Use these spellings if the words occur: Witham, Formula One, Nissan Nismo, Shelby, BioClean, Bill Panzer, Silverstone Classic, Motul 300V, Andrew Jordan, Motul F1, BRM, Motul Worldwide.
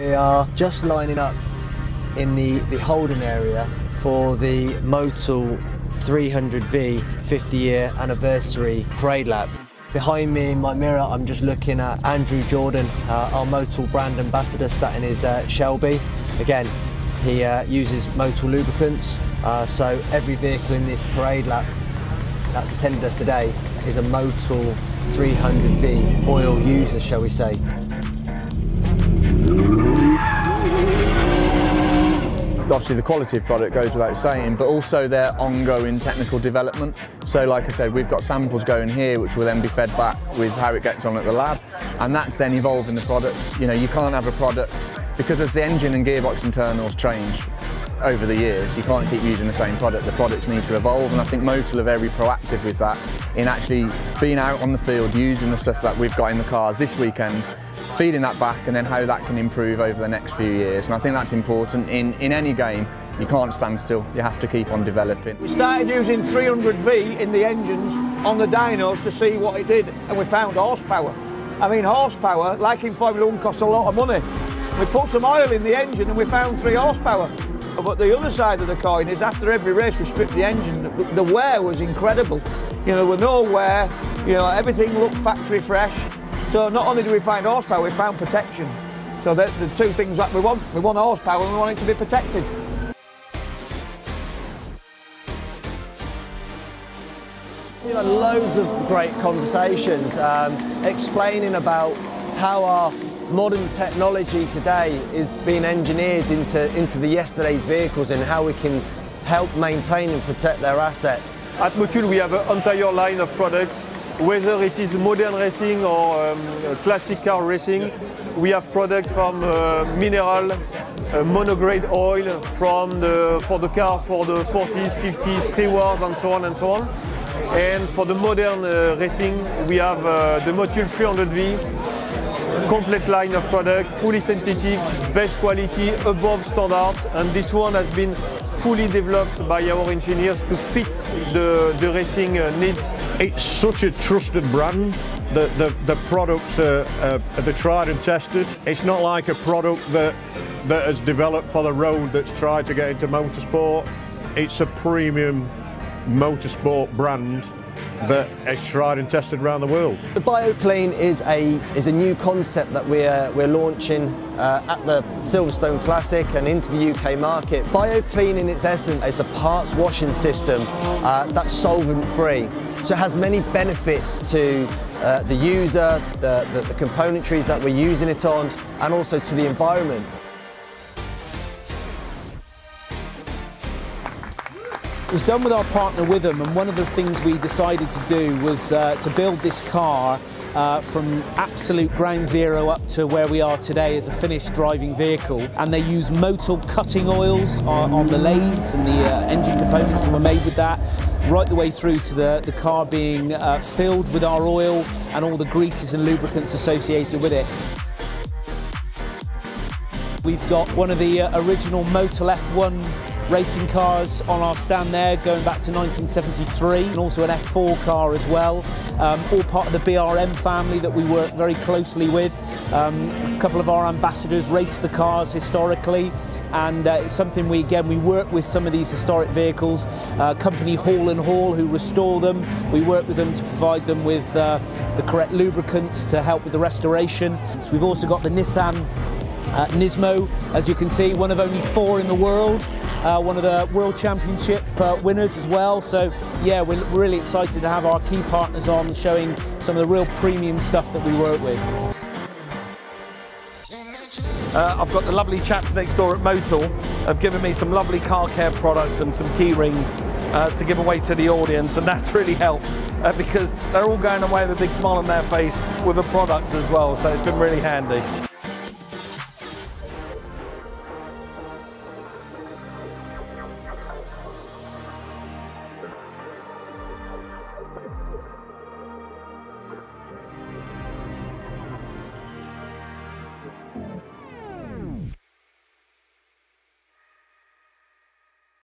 We are just lining up in the holding area for the Motul 300V 50-year anniversary parade lap. Behind me in my mirror, I'm just looking at Andrew Jordan, our Motul brand ambassador, sat in his Shelby. Again, he uses Motul lubricants, so every vehicle in this parade lap that's attended us today is a Motul 300V oil user, shall we say. Obviously the quality of product goes without saying, but also their ongoing technical development. So like I said, we've got samples going here which will then be fed back with how it gets on at the lab, and that's then evolving the products. You know, you can't have a product, because as the engine and gearbox internals change over the years, you can't keep using the same product. The products need to evolve, and I think Motul are very proactive with that in actually being out on the field, using the stuff that we've got in the cars this weekend, feeding that back, and then how that can improve over the next few years. And I think that's important in any game. You can't stand still, you have to keep on developing. We started using 300V in the engines on the dynos to see what it did, and we found horsepower. I mean, horsepower, like in Formula One, costs a lot of money. We put some oil in the engine and we found 3 horsepower. But the other side of the coin is, after every race we stripped the engine, the wear was incredible. You know, there was no wear, you know, everything looked factory fresh. So not only do we find horsepower, we found protection. So they're the two things that we want. We want horsepower and we want it to be protected. We've had loads of great conversations explaining about how our modern technology today is being engineered into the yesterday's vehicles, and how we can help maintain and protect their assets. At Motul we have an entire line of products. Whether it is modern racing or classic car racing, we have products from mineral, monograde oil for the car for the 40s, 50s, pre-wars, and so on and so on. And for the modern racing, we have the Motul 300V, complete line of product, fully synthetic, best quality, above standards, and this one has been fully developed by our engineers to fit the racing needs. It's such a trusted brand that the products are tried and tested. It's not like a product that has developed for the road that's tried to get into motorsport. It's a premium motorsport brand that is tried and tested around the world. The BioClean is a new concept that we're launching at the Silverstone Classic and into the UK market. BioClean in its essence is a parts washing system that's solvent free. So it has many benefits to the user, the componentries that we're using it on, and also to the environment. It was done with our partner Witham, and one of the things we decided to do was to build this car from absolute ground zero up to where we are today as a finished driving vehicle. And they use Motul cutting oils on the lathes and the engine components that were made with that, right the way through to the car being filled with our oil and all the greases and lubricants associated with it. We've got one of the original Motul F1 racing cars on our stand there, going back to 1973, and also an F4 car as well, all part of the BRM family that we work very closely with. A couple of our ambassadors race the cars historically, and it's something we work with some of these historic vehicles. Company Hall & Hall, who restore them, we work with them to provide them with the correct lubricants to help with the restoration. So we've also got the Nissan Nismo, as you can see, one of only 4 in the world. One of the World Championship winners as well. So yeah, we're really excited to have our key partners on, showing some of the real premium stuff that we work with. I've got the lovely chaps next door at Motul have given me some lovely car care products and some key rings to give away to the audience, and that's really helped because they're all going away with a big smile on their face with a product as well, so it's been really handy.